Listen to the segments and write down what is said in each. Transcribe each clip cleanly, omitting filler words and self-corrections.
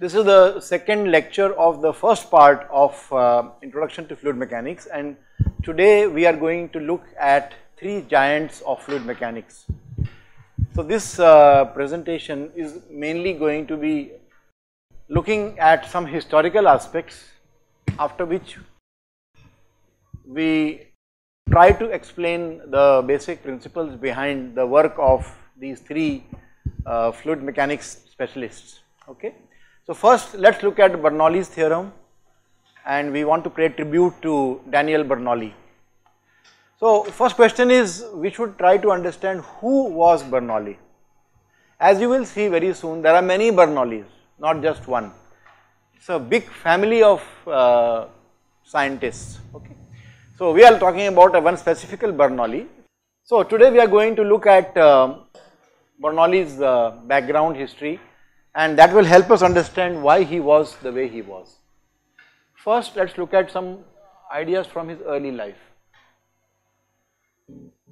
This is the second lecture of the first part of Introduction to Fluid Mechanics, and today we are going to look at three giants of fluid mechanics. So this presentation is mainly going to be looking at some historical aspects, after which we try to explain the basic principles behind the work of these three fluid mechanics specialists, okay. So first let us look at Bernoulli's theorem, and we want to pay tribute to Daniel Bernoulli. So first question is, we should try to understand who was Bernoulli. As you will see very soon, there are many Bernouillis, not just one. It is a big family of scientists, okay. So we are talking about one specific Bernoulli. So today we are going to look at Bernoulli's background history, and that will help us understand why he was the way he was. First, let's look at some ideas from his early life.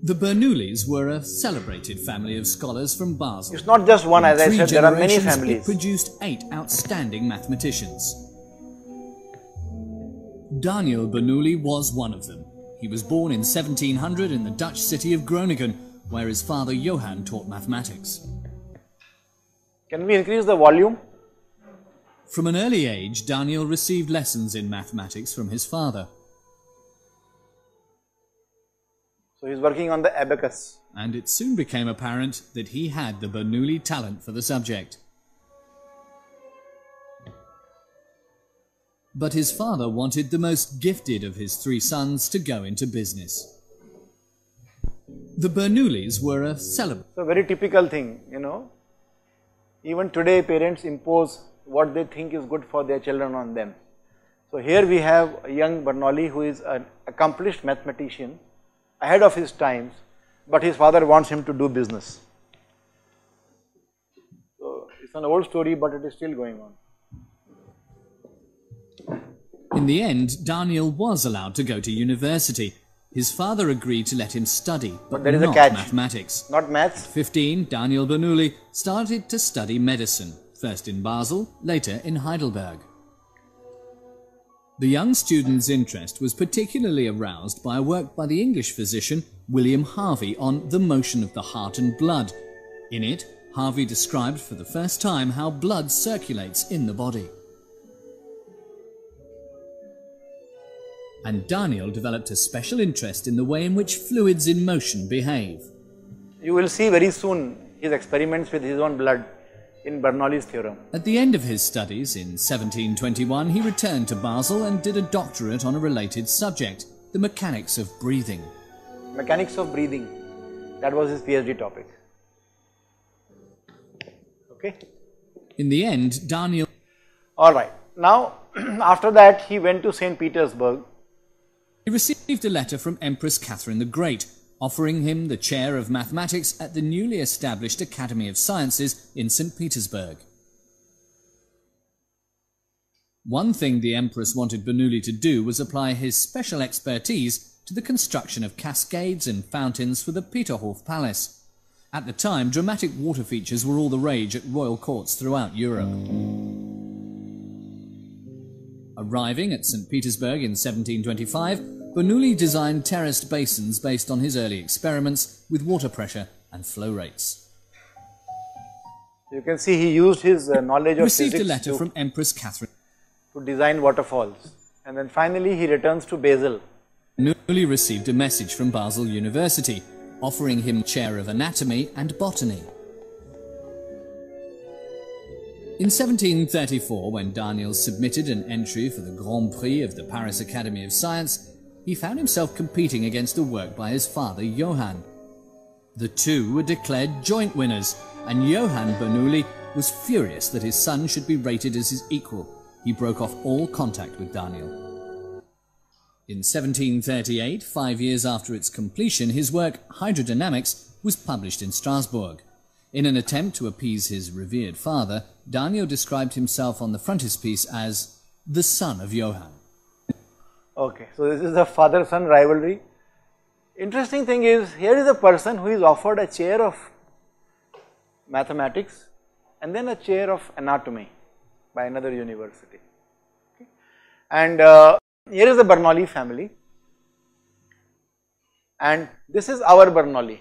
The Bernoullis were a celebrated family of scholars from Basel. It's not just one, as I said, there are many families. It produced 8 outstanding mathematicians. Daniel Bernoulli was one of them. He was born in 1700 in the Dutch city of Groningen, where his father Johann taught mathematics. Can we increase the volume? From an early age, Daniel received lessons in mathematics from his father. So he is working on the abacus. And it soon became apparent that he had the Bernoulli talent for the subject. But his father wanted the most gifted of his 3 sons to go into business. The Bernoullis were a celibate. So very typical thing, you know. Even today parents impose what they think is good for their children on them. So here we have a young Bernoulli who is an accomplished mathematician, ahead of his times, but his father wants him to do business. So it's an old story, but it is still going on. In the end, Daniel was allowed to go to university. His father agreed to let him study, but there is not a catch. Mathematics. Not maths. At 15, Daniel Bernoulli started to study medicine, first in Basel, later in Heidelberg. The young student's interest was particularly aroused by a work by the English physician William Harvey on the motion of the heart and blood. In it, Harvey described for the first time how blood circulates in the body. And Daniel developed a special interest in the way in which fluids in motion behave. You will see very soon his experiments with his own blood in Bernoulli's theorem. At the end of his studies in 1721, he returned to Basel and did a doctorate on a related subject, the mechanics of breathing. Mechanics of breathing, that was his PhD topic. Okay. In the end, Daniel... Alright, now after that he went to St. Petersburg. He received a letter from Empress Catherine the Great, offering him the chair of mathematics at the newly established Academy of Sciences in St. Petersburg. One thing the Empress wanted Bernoulli to do was apply his special expertise to the construction of cascades and fountains for the Peterhof Palace. At the time, dramatic water features were all the rage at royal courts throughout Europe. Arriving at St. Petersburg in 1725, Bernoulli designed terraced basins based on his early experiments with water pressure and flow rates. You can see he used his knowledge of physics to design waterfalls, and then finally he returns to Basel. Bernoulli received a message from Basel University offering him chair of anatomy and botany. In 1734, when Daniel submitted an entry for the Grand Prix of the Paris Academy of Science, he found himself competing against a work by his father Johann. The two were declared joint winners, and Johann Bernoulli was furious that his son should be rated as his equal. He broke off all contact with Daniel. In 1738, 5 years after its completion, his work Hydrodynamics was published in Strasbourg. In an attempt to appease his revered father, Daniel described himself on the frontispiece as the son of Johann. Okay, so this is the father-son rivalry. Interesting thing is, here is a person who is offered a chair of mathematics and then a chair of anatomy by another university. Okay. And here is the Bernoulli family, and this is our Bernoulli,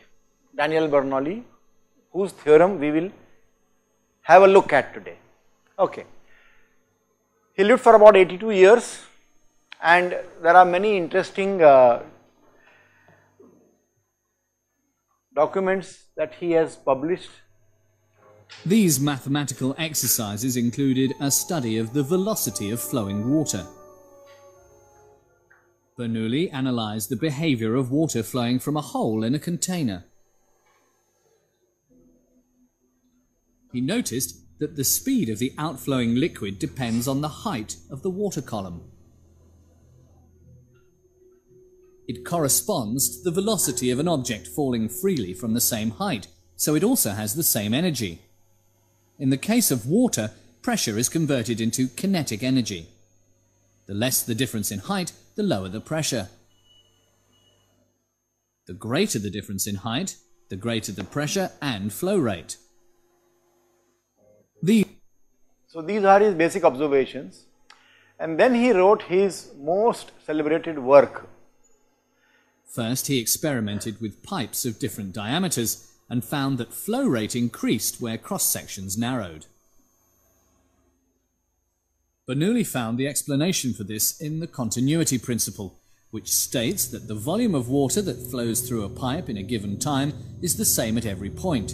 Daniel Bernoulli, whose theorem we will have a look at today. Okay. He lived for about 82 years, and there are many interesting documents that he has published. These mathematical exercises included a study of the velocity of flowing water. Bernoulli analyzed the behavior of water flowing from a hole in a container. He noticed that the speed of the outflowing liquid depends on the height of the water column. It corresponds to the velocity of an object falling freely from the same height, so it also has the same energy. In the case of water, pressure is converted into kinetic energy. The less the difference in height, the lower the pressure. The greater the difference in height, the greater the pressure and flow rate. So these are his basic observations, and then he wrote his most celebrated work. First, he experimented with pipes of different diameters and found that flow rate increased where cross-sections narrowed. Bernoulli found the explanation for this in the continuity principle, which states that the volume of water that flows through a pipe in a given time is the same at every point.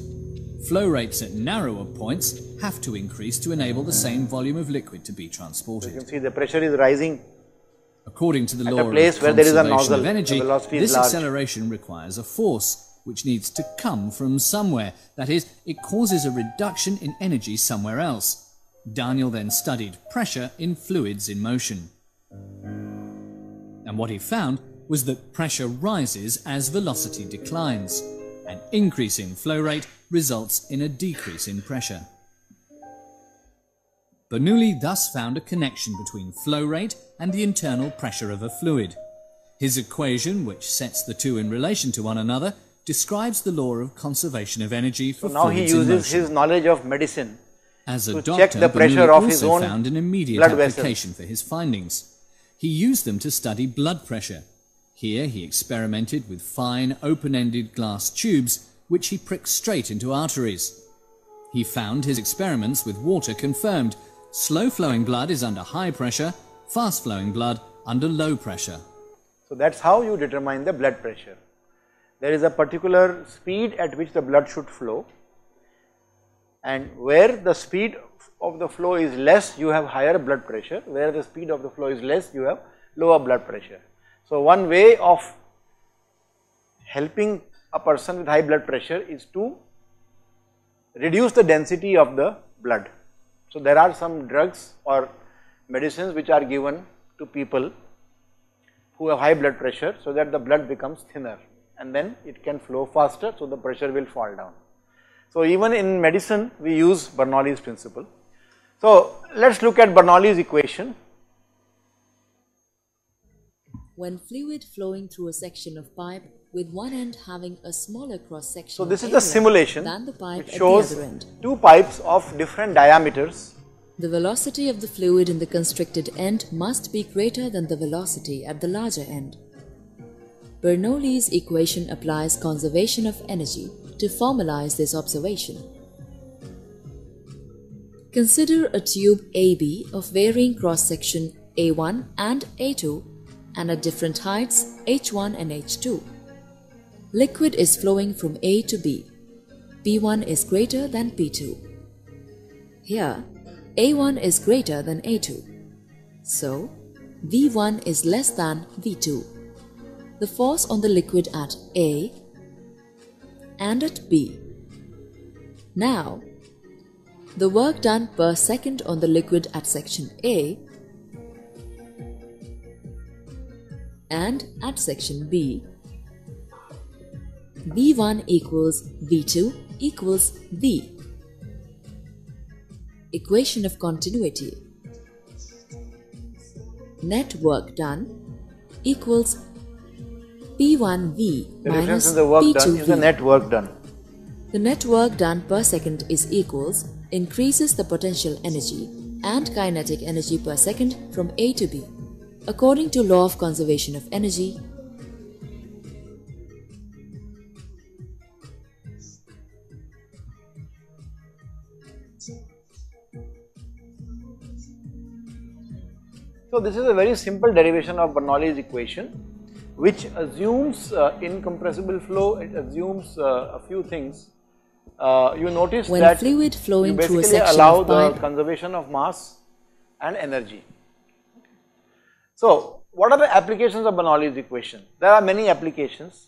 Flow rates at narrower points have to increase to enable the same volume of liquid to be transported. You can see the pressure is rising. According to the law of conservation of energy, this acceleration requires a force which needs to come from somewhere. That is, it causes a reduction in energy somewhere else. Daniel then studied pressure in fluids in motion. And what he found was that pressure rises as velocity declines. An increase in flow rate results in a decrease in pressure. Bernoulli thus found a connection between flow rate and the internal pressure of a fluid. His equation, which sets the two in relation to one another, describes the law of conservation of energy for fluids in motion. Now he uses his knowledge of medicine. As a doctor, Bernoulli also found an immediate application for his findings. He used them to study blood pressure. Here he experimented with fine, open-ended glass tubes which he pricked straight into arteries. He found his experiments with water confirmed. Slow-flowing blood is under high pressure, fast-flowing blood under low pressure. So that's how you determine the blood pressure. There is a particular speed at which the blood should flow. And where the speed of the flow is less, you have higher blood pressure. Where the speed of the flow is less, you have lower blood pressure. So one way of helping a person with high blood pressure is to reduce the density of the blood. So there are some drugs or medicines which are given to people who have high blood pressure so that the blood becomes thinner and then it can flow faster, so the pressure will fall down. So even in medicine, we use Bernoulli's principle. So let's look at Bernoulli's equation. When fluid flowing through a section of pipe with one end having a smaller cross section. So this is the simulation which shows two pipes of different diameters. The velocity of the fluid in the constricted end must be greater than the velocity at the larger end. Bernoulli's equation applies conservation of energy to formalize this observation. Consider a tube AB of varying cross-section A1 and A2 and at different heights H1 and H2. Liquid is flowing from A to B. B1 is greater than B2. Here, A1 is greater than A2. So, V1 is less than V2. The force on the liquid at A and at B. Now, the work done per second on the liquid at section A and at section B. B1 equals B2 equals B. Equation of continuity. Net work done equals P1V minus P2V. The net work done. The net work done per second is equals increases the potential energy and kinetic energy per second from A to B according to law of conservation of energy. So this is a very simple derivation of Bernoulli's equation, which assumes incompressible flow. It assumes a few things. You notice when that fluid flowing you basically through a section allow of the conservation of mass and energy. So what are the applications of Bernoulli's equation? There are many applications.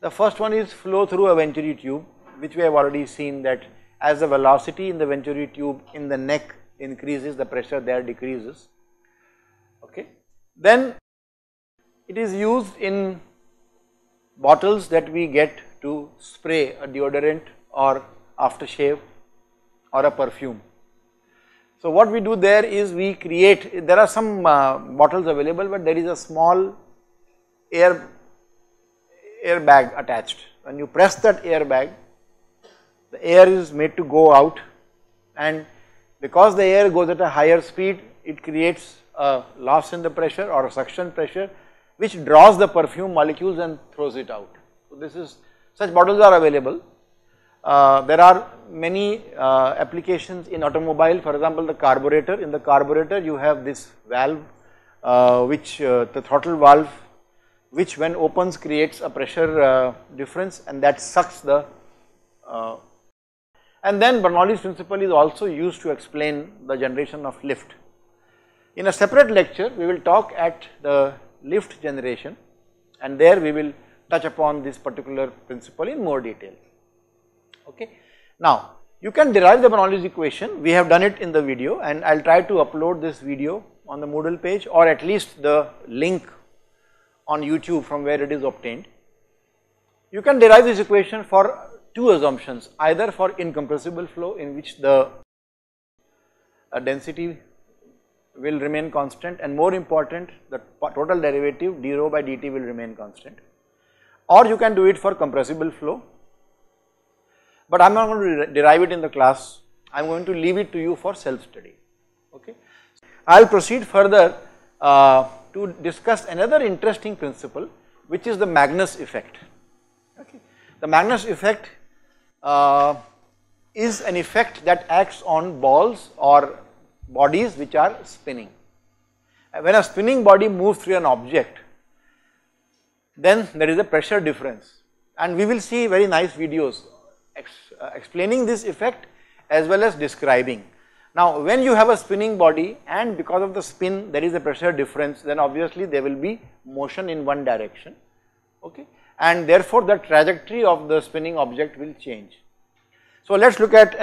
The first one is flow through a venturi tube, which we have already seen that as the velocity in the venturi tube in the neck increases, the pressure there decreases. Okay. Then it is used in bottles that we get to spray a deodorant or aftershave or a perfume. So what we do there is we create, there are some bottles available, but there is a small air bag attached. When you press that air bag, the air is made to go out, and because the air goes at a higher speed, it creates a loss in the pressure or a suction pressure, which draws the perfume molecules and throws it out. So this is, such bottles are available. There are many applications in automobile. For example, the carburetor. In the carburetor you have this valve which the throttle valve, which when opens creates a pressure difference, and that sucks the and then Bernoulli's principle is also used to explain the generation of lift. In a separate lecture, we will talk at the lift generation, and there we will touch upon this particular principle in more detail. Okay. Now, you can derive the Bernoulli's equation. We have done it in the video, and I will try to upload this video on the Moodle page, or at least the link on YouTube from where it is obtained. You can derive this equation for two assumptions, either for incompressible flow, in which the density will remain constant, and more important, the total derivative d rho by dt will remain constant, or you can do it for compressible flow, but I am not going to derive it in the class. I am going to leave it to you for self study. Okay. I will proceed further to discuss another interesting principle, which is the Magnus effect. Okay. The Magnus effect is an effect that acts on balls or bodies which are spinning. When a spinning body moves through an object, then there is a pressure difference, and we will see very nice videos explaining this effect as well as describing. Now, when you have a spinning body and because of the spin there is a pressure difference, then obviously there will be motion in one direction, okay, and therefore the trajectory of the spinning object will change. So let us look at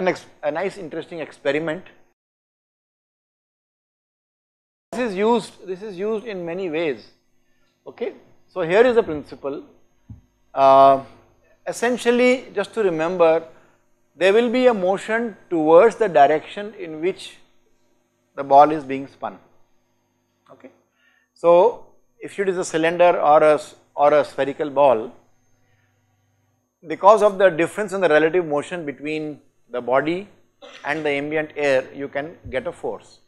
a nice interesting experiment. This is used in many ways, okay. So here is the principle. Essentially, just to remember, there will be a motion towards the direction in which the ball is being spun, okay. So if it is a cylinder or a spherical ball, because of the difference in the relative motion between the body and the ambient air, you can get a force.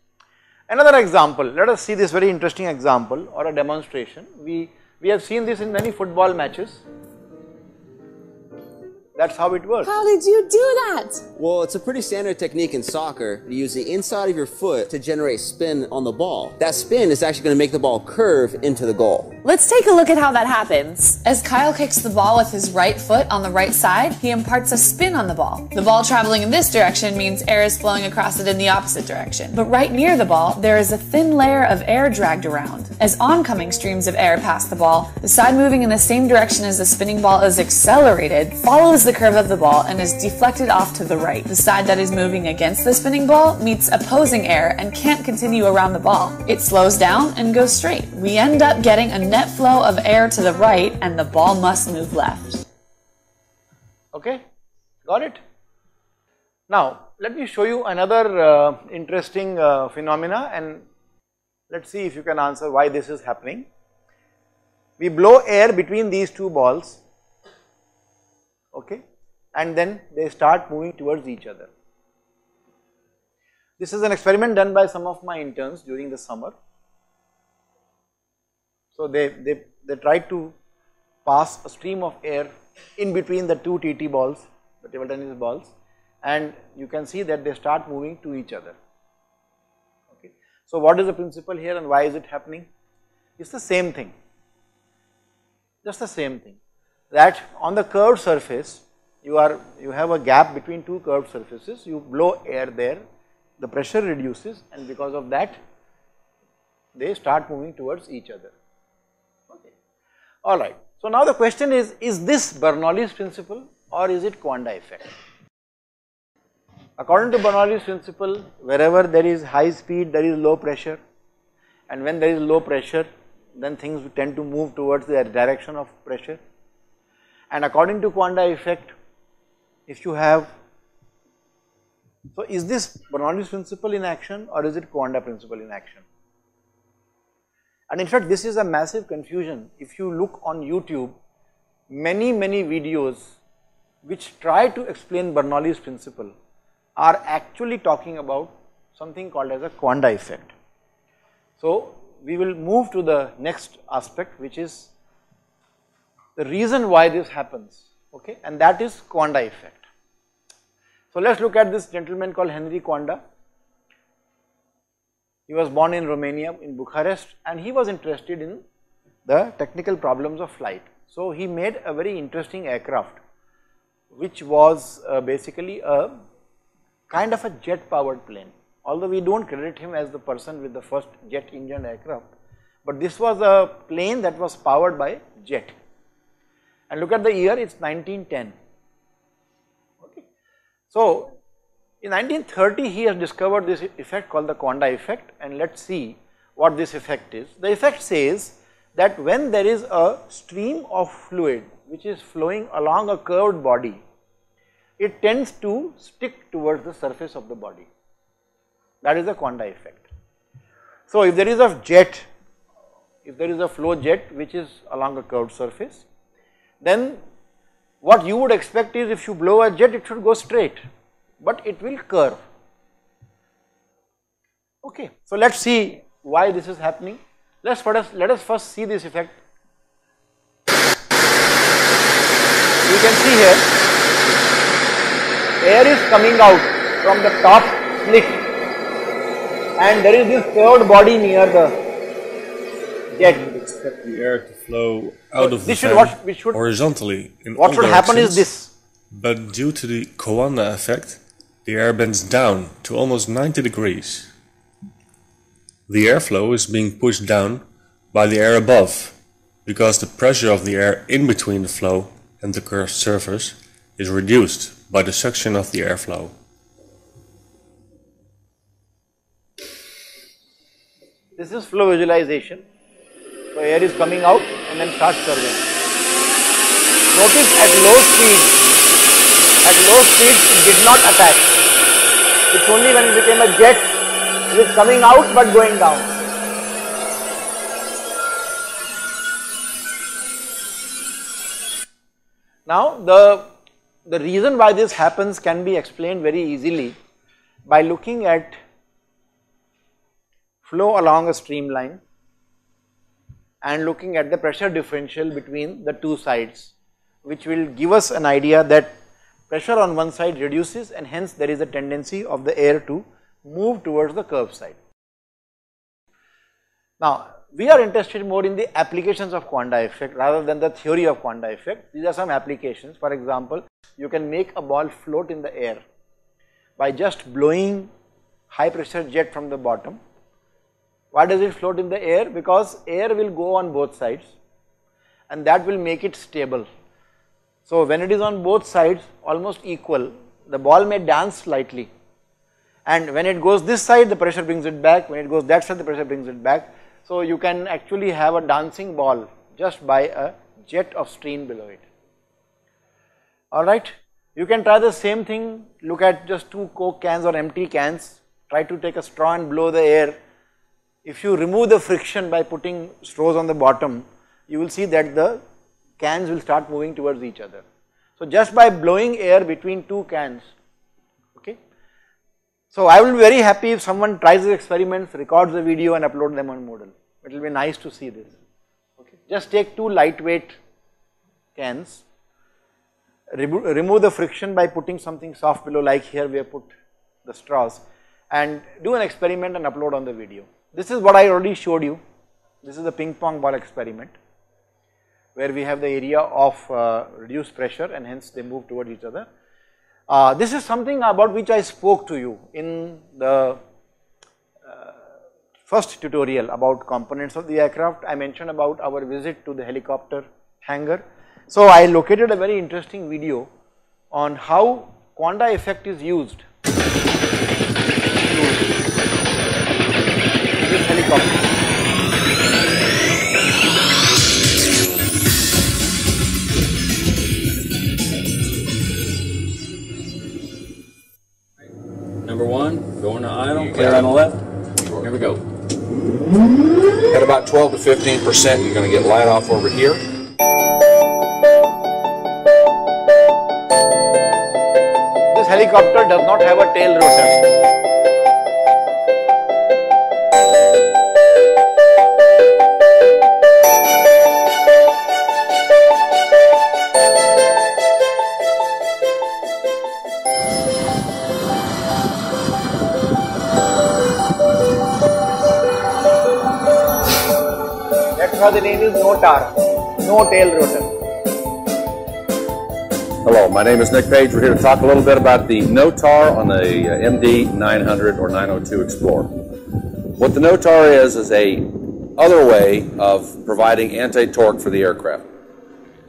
Another example, let us see this very interesting example or a demonstration. We have seen this in many football matches. That's how it works. How did you do that? Well, it's a pretty standard technique in soccer. You use the inside of your foot to generate spin on the ball. That spin is actually going to make the ball curve into the goal. Let's take a look at how that happens. As Kyle kicks the ball with his right foot on the right side, he imparts a spin on the ball. The ball traveling in this direction means air is flowing across it in the opposite direction. But right near the ball, there is a thin layer of air dragged around. As oncoming streams of air pass the ball, the side moving in the same direction as the spinning ball is accelerated, follows the curve of the ball, and is deflected off to the right. The side that is moving against the spinning ball meets opposing air and can't continue around the ball. It slows down and goes straight. We end up getting a net flow of air to the right, and the ball must move left. Okay, got it? Now, let me show you another interesting phenomena, and let's see if you can answer why this is happening. We blow air between these two balls, okay, and then they start moving towards each other. This is an experiment done by some of my interns during the summer. So they tried to pass a stream of air in between the two TT balls, the table tennis balls, and you can see that they start moving to each other. Okay. So what is the principle here and why is it happening? It's the same thing, just the same thing, that on the curved surface you have a gap between two curved surfaces, you blow air there, the pressure reduces, and because of that they start moving towards each other. Alright, so now the question is this Bernoulli's principle or is it Coanda effect? According to Bernoulli's principle, wherever there is high speed, there is low pressure, and when there is low pressure, then things tend to move towards the direction of pressure. And according to Coanda effect, if you have, so is this Bernoulli's principle in action or is it Coanda principle in action? And in fact, this is a massive confusion. If you look on YouTube, many videos which try to explain Bernoulli's principle are actually talking about something called as a Coanda effect. So we will move to the next aspect, which is the reason why this happens, okay, and that is Coanda effect. So let's look at this gentleman called Henry Coanda. He was born in Romania, in Bucharest, and he was interested in the technical problems of flight. So he made a very interesting aircraft, which was basically a kind of a jet powered plane, although we do not credit him as the person with the first jet engine aircraft, but this was a plane that was powered by jet. And look at the year, it is 1910. Okay. So in 1930, he has discovered this effect called the Coanda effect, and let us see what this effect is. The effect says that when there is a stream of fluid which is flowing along a curved body, it tends to stick towards the surface of the body. That is the Coanda effect. So if there is a jet, if there is a flow jet which is along a curved surface, then what you would expect is if you blow a jet, it should go straight, but it will curve. Okay, so let us see why this is happening. Let us first see this effect. You can see here, air is coming out from the top slit, and there is this curved body near the jet. You would expect the air to flow out of the fan horizontally in all directions. What should happen is this. But due to the Coanda effect, the air bends down to almost 90 degrees. The airflow is being pushed down by the air above, because the pressure of the air in between the flow and the curved surface is reduced by the suction of the airflow. This is flow visualization. So air is coming out and then starts curving. Notice at low speed it did not attack. It's only when it became a jet, it is coming out but going down. Now the reason why this happens can be explained very easily by looking at flow along a streamline and looking at the pressure differential between the two sides, which will give us an idea that pressure on one side reduces, and hence there is a tendency of the air to move towards the curved side. Now we are interested more in the applications of Coanda effect rather than the theory of Coanda effect. These are some applications. For example, you can make a ball float in the air by just blowing high pressure jet from the bottom. Why does it float in the air? Because air will go on both sides and that will make it stable. So when it is on both sides almost equal, the ball may dance slightly, and when it goes this side the pressure brings it back, when it goes that side the pressure brings it back. So you can actually have a dancing ball just by a jet of steam below it. Alright, you can try the same thing, look at just two Coke cans or empty cans, try to take a straw and blow the air. If you remove the friction by putting straws on the bottom, you will see that the cans will start moving towards each other. So just by blowing air between two cans, okay. So I will be very happy if someone tries these experiments, records the video and upload them on Moodle. It will be nice to see this, okay. Just take two lightweight cans, remove the friction by putting something soft below, like here we have put the straws, and do an experiment and upload on the video. This is what I already showed you. This is the ping pong ball experiment where we have the area of reduced pressure and hence they move towards each other. This is something about which I spoke to you in the first tutorial about components of the aircraft. I mentioned about our visit to the helicopter hangar. So I located a very interesting video on how Coanda effect is used. Number one, going to idle, clear on the left. Here we go. At about 12 to 15%, you're going to get light off over here. This helicopter does not have a tail rotor. The name is NOTAR, no tail rotor. Hello, my name is Nick Page. We're here to talk a little bit about the NOTAR on the MD-900 or 902 Explorer. What the NOTAR is a other way of providing anti-torque for the aircraft.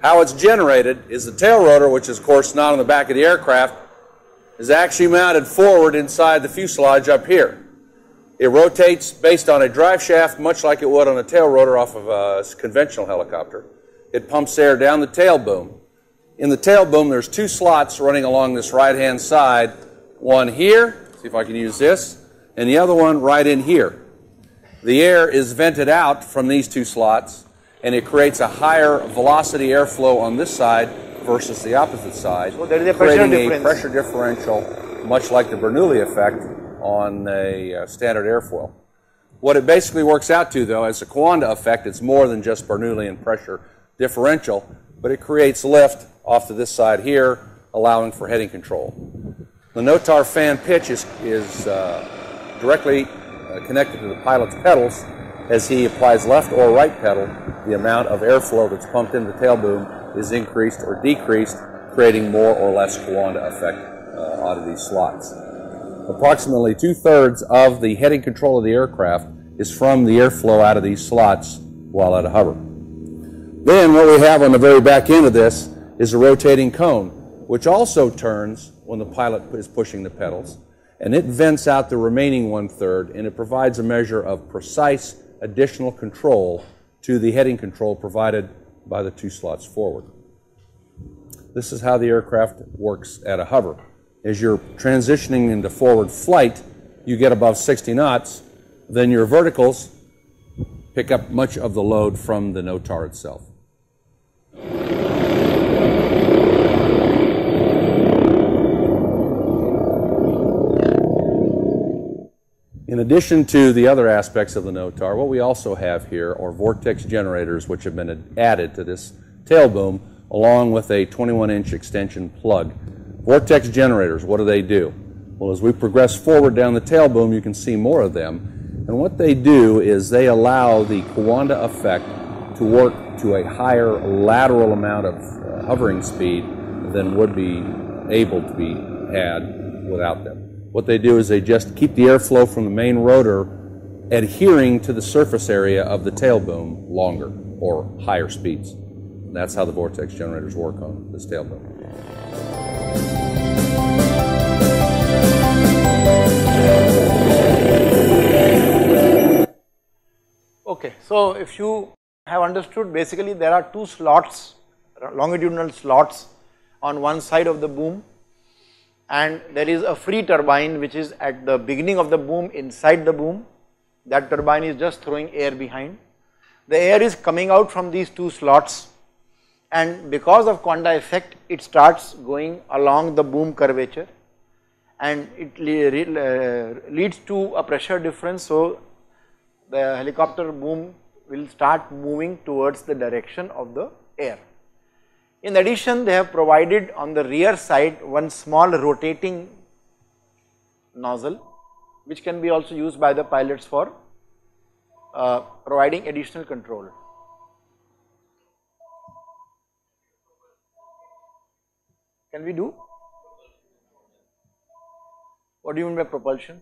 How it's generated is the tail rotor, which is of course not on the back of the aircraft, is actually mounted forward inside the fuselage up here. It rotates based on a drive shaft much like it would on a tail rotor off of a conventional helicopter. It pumps air down the tail boom. In the tail boom there's two slots running along this right hand side, one here, see if I can use this, and the other one right in here. The air is vented out from these two slots and it creates a higher velocity airflow on this side versus the opposite side, so there is a pressure differential much like the Bernoulli effect on a standard airfoil. What it basically works out to though is the Coanda effect. It's more than just Bernoullian pressure differential, but it creates lift off to this side here, allowing for heading control. The NOTAR fan pitch is directly connected to the pilot's pedals. As he applies left or right pedal, the amount of airflow that's pumped into the tail boom is increased or decreased, creating more or less Coanda effect out of these slots. Approximately two-thirds of the heading control of the aircraft is from the airflow out of these slots while at a hover. Then what we have on the very back end of this is a rotating cone, which also turns when the pilot is pushing the pedals, and it vents out the remaining one-third, and it provides a measure of precise additional control to the heading control provided by the two slots forward. This is how the aircraft works at a hover. As you're transitioning into forward flight, you get above 60 knots, then your verticals pick up much of the load from the NOTAR itself. In addition to the other aspects of the NOTAR, what we also have here are vortex generators which have been added to this tail boom along with a 21-inch extension plug. Vortex generators, what do they do? Well, as we progress forward down the tail boom, you can see more of them. And And what they do is they allow the Coanda effect to work to a higher lateral amount of hovering speed than would be able to be had without them. What they do is they just keep the airflow from the main rotor adhering to the surface area of the tail boom longer or higher speeds. And that's how the vortex generators work on this tail boom. Okay, so if you have understood, basically there are two slots, longitudinal slots on one side of the boom, and there is a free turbine which is at the beginning of the boom inside the boom. That turbine is just throwing air behind. The air is coming out from these two slots, and because of Coanda effect it starts going along the boom curvature and it leads to a pressure difference. So the helicopter boom will start moving towards the direction of the air. In addition, they have provided on the rear side one small rotating nozzle, which can be also used by the pilots for providing additional control. Can we do? What do you mean by propulsion?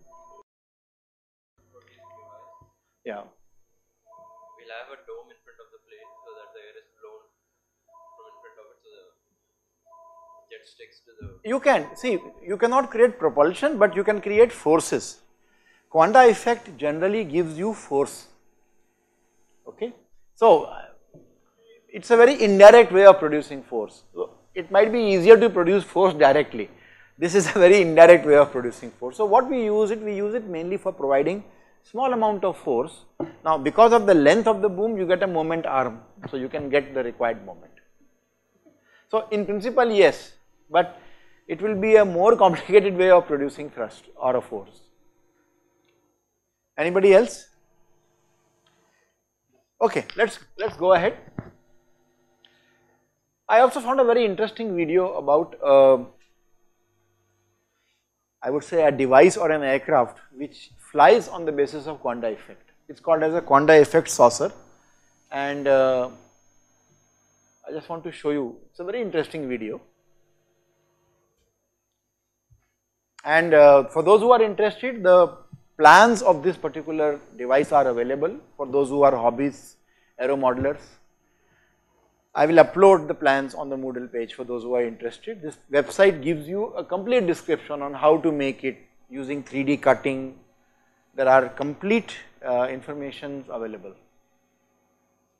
Yeah. We'll have a dome in front of the plane so that the air is blown from in front of it, so the jet sticks to the... You can, see, you cannot create propulsion, but you can create forces. Coanda effect generally gives you force, okay. So it is a very indirect way of producing force. So, it might be easier to produce force directly. This is a very indirect way of producing force. So what we use it mainly for providing small amount of force. Now because of the length of the boom, you get a moment arm, so you can get the required moment. So in principle yes, but it will be a more complicated way of producing thrust or a force. Anybody else? Okay, let's go ahead. I also found a very interesting video about I would say a device or an aircraft which flies on the basis of Coanda effect. It is called as a Coanda effect saucer, and I just want to show you, it is a very interesting video. And for those who are interested, the plans of this particular device are available for those who are hobbies, aero modelers. I will upload the plans on the Moodle page for those who are interested. This website gives you a complete description on how to make it using 3D cutting. There are complete informations available.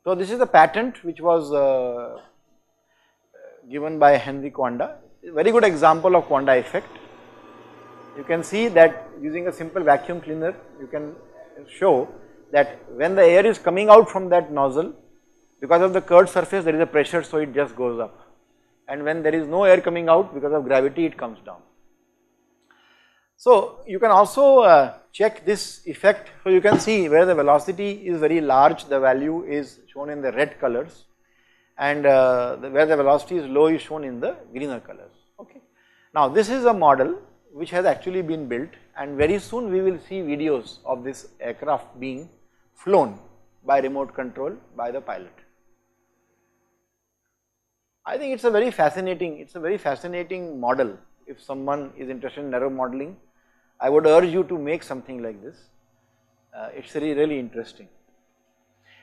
So this is a patent which was given by Henry Coanda. Very good example of Coanda effect. You can see that using a simple vacuum cleaner, you can show that when the air is coming out from that nozzle, because of the curved surface there is a pressure, so it just goes up, and when there is no air coming out because of gravity it comes down. So you can also check this effect, so you can see where the velocity is very large, the value is shown in the red colors, and where the velocity is low is shown in the greener colors, okay. Now this is a model which has actually been built, and very soon we will see videos of this aircraft being flown by remote control by the pilot. I think it's a very fascinating, model. If someone is interested in aero modeling, I would urge you to make something like this. It's really, really interesting.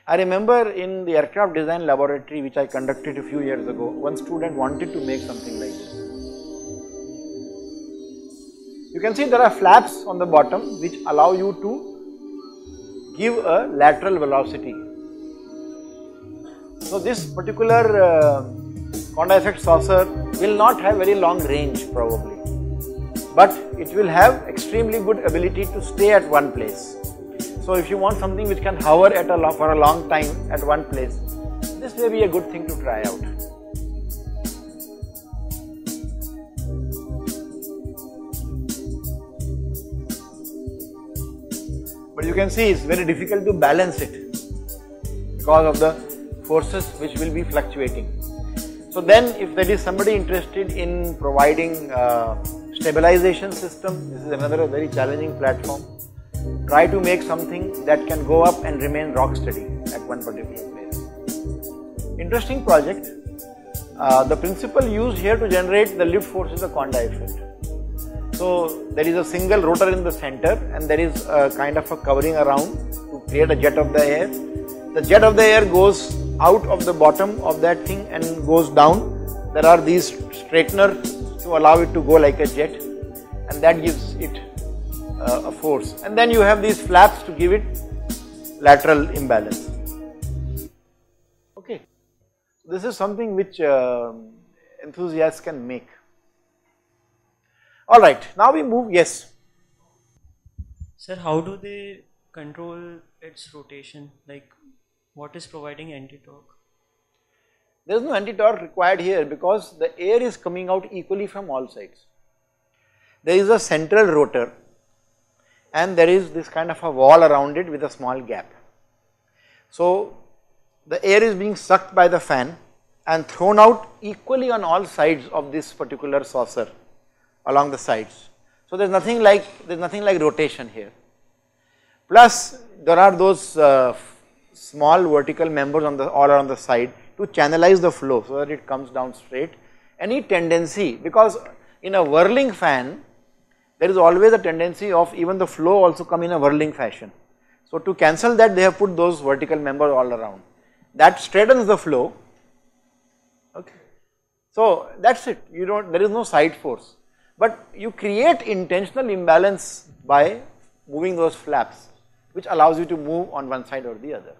I remember in the aircraft design laboratory which I conducted a few years ago, one student wanted to make something like this. You can see there are flaps on the bottom which allow you to give a lateral velocity. So this particular Coanda effect saucer will not have very long range probably, but it will have extremely good ability to stay at one place. So if you want something which can hover at for a long time at one place, this may be a good thing to try out. But you can see it's very difficult to balance it because of the forces which will be fluctuating. So then if there is somebody interested in providing stabilization system, this is another very challenging platform. try to make something that can go up and remain rock steady at one particular place. Interesting project. The principle used here to generate the lift force is the Coanda effect. So there is a single rotor in the center and there is a kind of a covering around to create a jet of the air. The jet of the air goes out of the bottom of that thing and goes down. There are these straighteners to allow it to go like a jet, and that gives it a force. And then you have these flaps to give it lateral imbalance. Okay, this is something which enthusiasts can make. All right, now we move. Yes. Sir, how do they control its rotation? Like, what is providing anti-torque? There is no anti-torque required here because the air is coming out equally from all sides. There is a central rotor and there is this kind of a wall around it with a small gap. So the air is being sucked by the fan and thrown out equally on all sides of this particular saucer along the sides. So there is nothing like rotation here. Plus there are those small vertical members on the all around the side to channelize the flow so that it comes down straight. Any tendency, because in a whirling fan there is always a tendency of even the flow also come in a whirling fashion. So to cancel that, they have put those vertical members all around. That straightens the flow. Okay. So that's it. You don't, there is no side force, but you create intentional imbalance by moving those flaps, which allows you to move on one side or the other.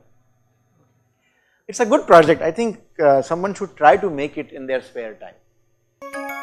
It's a good project. I think someone should try to make it in their spare time.